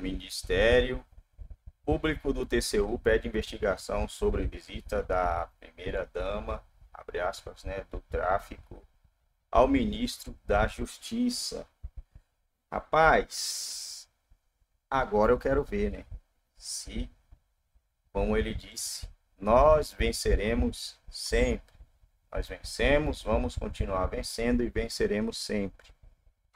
Ministério Público do TCU pede investigação sobre visita da primeira-dama, abre aspas, né, do tráfico ao ministro da Justiça. Rapaz, agora eu quero ver, né? Se, como ele disse, nós venceremos sempre. Nós vencemos, vamos continuar vencendo e venceremos sempre.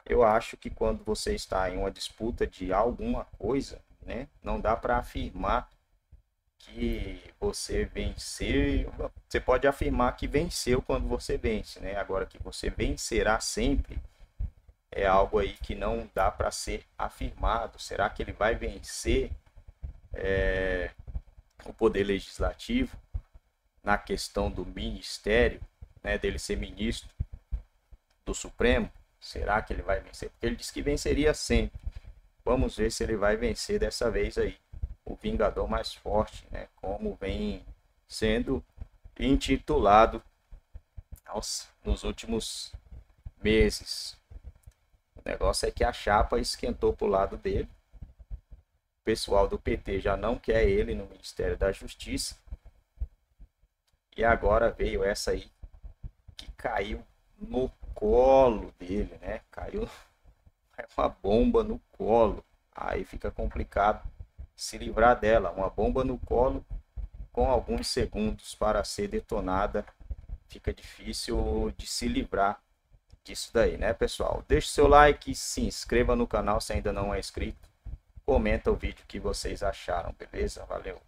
Eu acho que quando você está em uma disputa de alguma coisa, né, não dá para afirmar que você venceu. Você pode afirmar que venceu quando você vence, né? Agora, que você vencerá sempre é algo aí que não dá para ser afirmado. Será que ele vai vencer o poder legislativo na questão do ministério, né, dele ser ministro do Supremo? Será que ele vai vencer? Porque ele disse que venceria sempre. Vamos ver se ele vai vencer dessa vez aí. O Vingador mais forte, né? Como vem sendo intitulado, nossa, nos últimos meses. O negócio é que a chapa esquentou para o lado dele. O pessoal do PT já não quer ele no Ministério da Justiça. E agora veio essa aí que caiu no colo dele, né? Caiu uma bomba no colo. Aí fica complicado se livrar dela. Uma bomba no colo com alguns segundos para ser detonada. Fica difícil de se livrar disso daí, né, pessoal? Deixe seu like, se inscreva no canal se ainda não é inscrito. Comenta o vídeo que vocês acharam, beleza? Valeu!